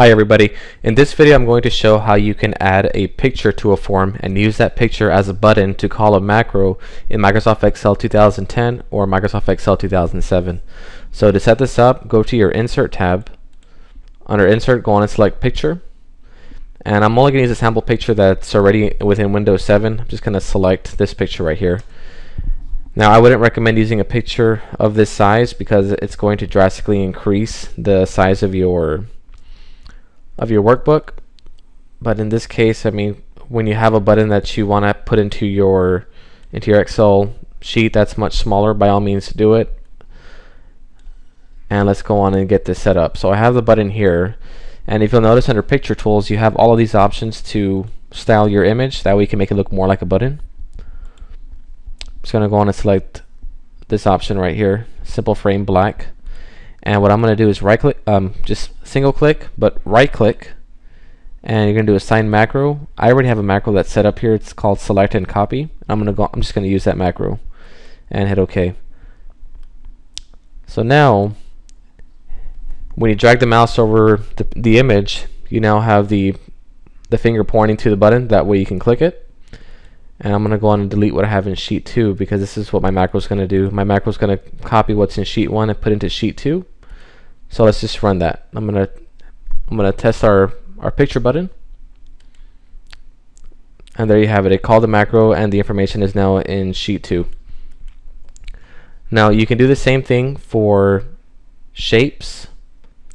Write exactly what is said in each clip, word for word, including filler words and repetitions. Hi everybody, in this video I'm going to show how you can add a picture to a form and use that picture as a button to call a macro in Microsoft Excel two thousand ten or Microsoft Excel two thousand seven. So to set this up, go to your Insert tab. Under Insert, go on and select Picture. And I'm only going to use a sample picture that's already within Windows seven. I'm just going to select this picture right here. Now I wouldn't recommend using a picture of this size because it's going to drastically increase the size of your of your workbook, but in this case, I mean, when you have a button that you want to put into your into your Excel sheet that's much smaller, by all means do it. And let's go on and get this set up. So I have the button here, and if you'll notice under picture tools you have all of these options to style your image, that way you can make it look more like a button. I'm just going to go on and select this option right here, simple frame black. And what I'm going to do is right click, um, just single click, but right click, and you're going to do assign macro. I already have a macro that's set up here. It's called select and copy. I'm going to go. I'm just going to use that macro, and hit OK. So now, when you drag the mouse over the, the image, you now have the the finger pointing to the button. That way you can click it. And I'm going to go on and delete what I have in sheet two, because this is what my macro is going to do. My macro is going to copy what's in sheet one and put into sheet two. So let's just run that. I'm going to I'm going to test our our picture button. And there you have it. It called the macro and the information is now in sheet two. Now you can do the same thing for shapes.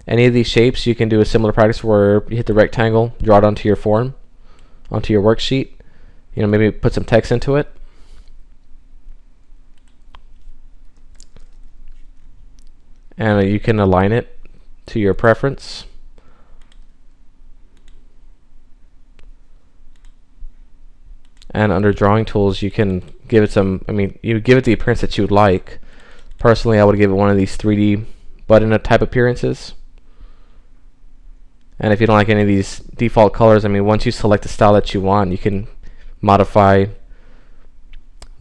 Any of these shapes, you can do a similar practice where you hit the rectangle, draw it onto your form, onto your worksheet. You know, maybe put some text into it. And you can align it to your preference. And under drawing tools, you can give it some, I mean, you give it the appearance that you would like. Personally, I would give it one of these three D button type appearances. And if you don't like any of these default colors, I mean, once you select the style that you want, you can modify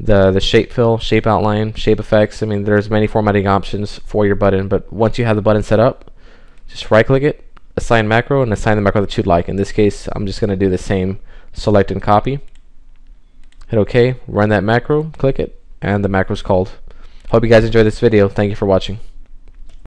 the the shape fill, shape outline, shape effects. I mean, there's many formatting options for your button, but once you have the button set up, just right click it, assign macro, and assign the macro that you'd like. In this case, I'm just going to do the same, select and copy, hit OK, run that macro, click it, and the macro is called. Hope you guys enjoyed this video. Thank you for watching.